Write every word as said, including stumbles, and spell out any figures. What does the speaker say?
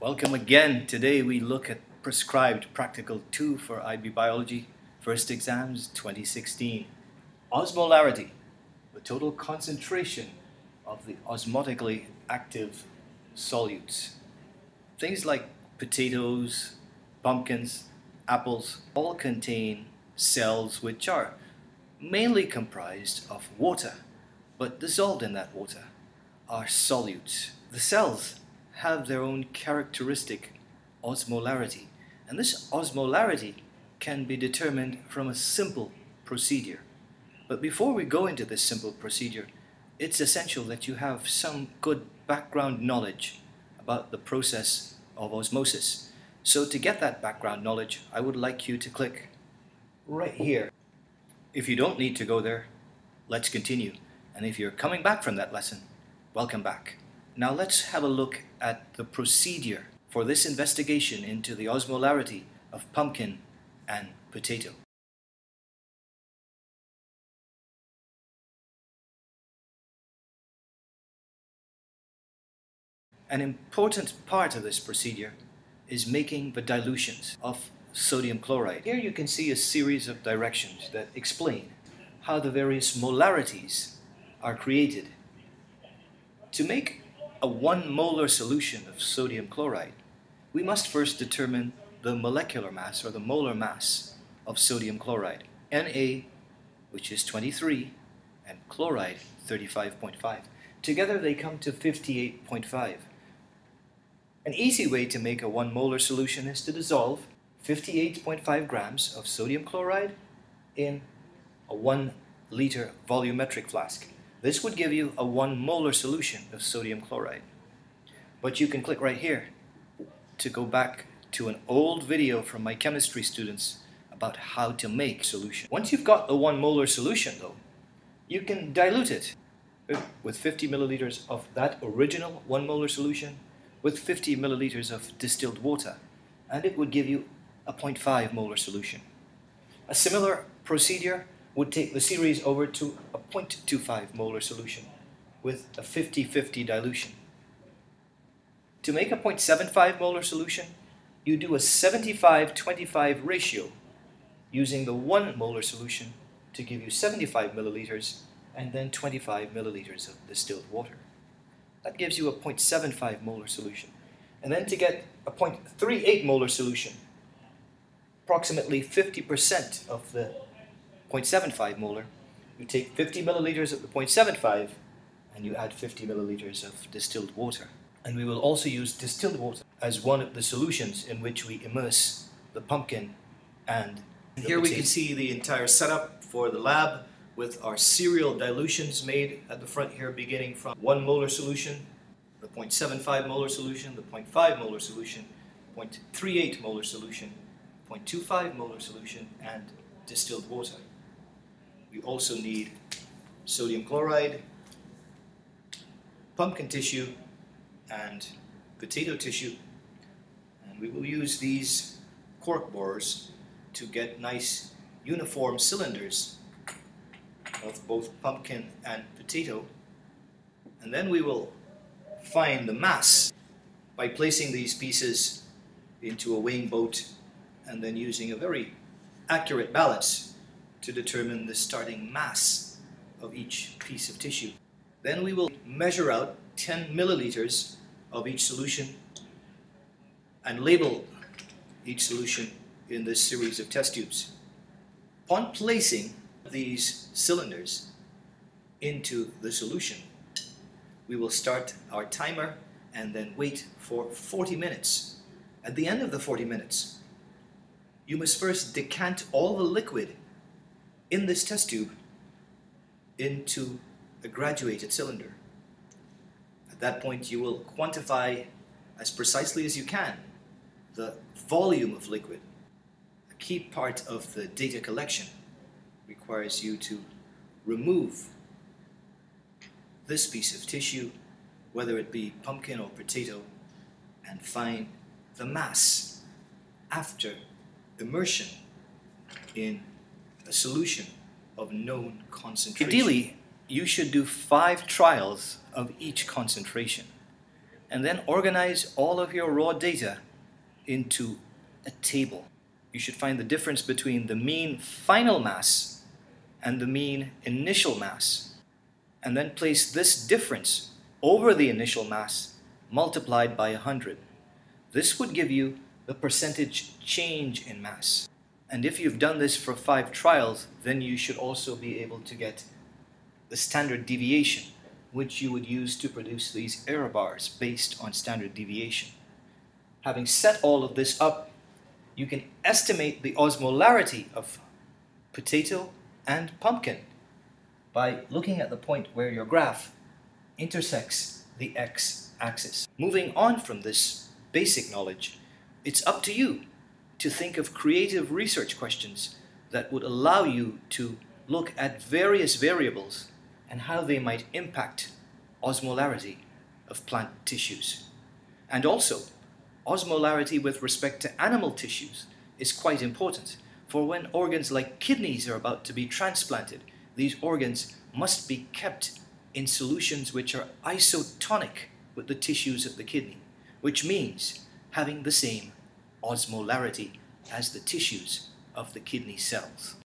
Welcome again. Today we look at prescribed practical two for I B Biology, first exams twenty sixteen. Osmolarity, the total concentration of the osmotically active solutes. Things like potatoes, pumpkins, apples all contain cells which are mainly comprised of water, but dissolved in that water are solutes. The cells have their own characteristic osmolarity, and this osmolarity can be determined from a simple procedure. But before we go into this simple procedure, it's essential that you have some good background knowledge about the process of osmosis. So to get that background knowledge, I would like you to click right here. If you don't need to go there, let's continue. And if you're coming back from that lesson, welcome back. Now let's have a look at the procedure for this investigation into the osmolarity of pumpkin and potato. An important part of this procedure is making the dilutions of sodium chloride. Here you can see a series of directions that explain how the various molarities are created. To make a one molar solution of sodium chloride, we must first determine the molecular mass or the molar mass of sodium chloride. Na, which is twenty-three, and chloride, thirty-five point five. Together they come to fifty-eight point five. An easy way to make a one molar solution is to dissolve fifty-eight point five grams of sodium chloride in a one liter volumetric flask. This would give you a one molar solution of sodium chloride. But you can click right here to go back to an old video from my chemistry students about how to make solution. Once you've got the one molar solution though, you can dilute it with fifty milliliters of that original one molar solution with fifty milliliters of distilled water, and it would give you a zero point five molar solution. A similar procedure would take the series over to a zero point two five molar solution with a fifty fifty dilution. To make a zero point seven five molar solution, you do a seventy-five twenty-five ratio using the one molar solution to give you seventy-five milliliters and then twenty-five milliliters of distilled water. That gives you a zero point seven five molar solution. And then to get a zero point three eight molar solution, approximately fifty percent of the zero point seven five molar, you take fifty milliliters of the zero point seven five and you add fifty milliliters of distilled water. And we will also use distilled water as one of the solutions in which we immerse the pumpkin and the Here potato. We can see the entire setup for the lab, with our serial dilutions made at the front here, beginning from one molar solution, the zero point seven five molar solution, the zero point five molar solution, zero point three eight molar solution, zero point two five molar solution, and distilled water. We also need sodium chloride, pumpkin tissue, and potato tissue, and we will use these cork borers to get nice uniform cylinders of both pumpkin and potato, and then we will find the mass by placing these pieces into a weighing boat and then using a very accurate balance to determine the starting mass of each piece of tissue. Then we will measure out ten milliliters of each solution and label each solution in this series of test tubes. Upon placing these cylinders into the solution, we will start our timer and then wait for forty minutes. At the end of the forty minutes, you must first decant all the liquid in this test tube into a graduated cylinder. At that point, you will quantify as precisely as you can the volume of liquid. A key part of the data collection requires you to remove this piece of tissue, whether it be pumpkin or potato, and find the mass after immersion in a solution of known concentration. Ideally, you should do five trials of each concentration. and then organize all of your raw data into a table. You should find the difference between the mean final mass and the mean initial mass, and then place this difference over the initial mass multiplied by one hundred. This would give you the percentage change in mass. And if you've done this for five trials, then you should also be able to get the standard deviation, which you would use to produce these error bars based on standard deviation. Having set all of this up, you can estimate the osmolarity of potato and pumpkin by looking at the point where your graph intersects the x-axis. Moving on from this basic knowledge, it's up to you to think of creative research questions that would allow you to look at various variables and how they might impact osmolarity of plant tissues. And also, osmolarity with respect to animal tissues is quite important, for when organs like kidneys are about to be transplanted, these organs must be kept in solutions which are isotonic with the tissues of the kidney, which means having the same osmolarity as the tissues of the kidney cells.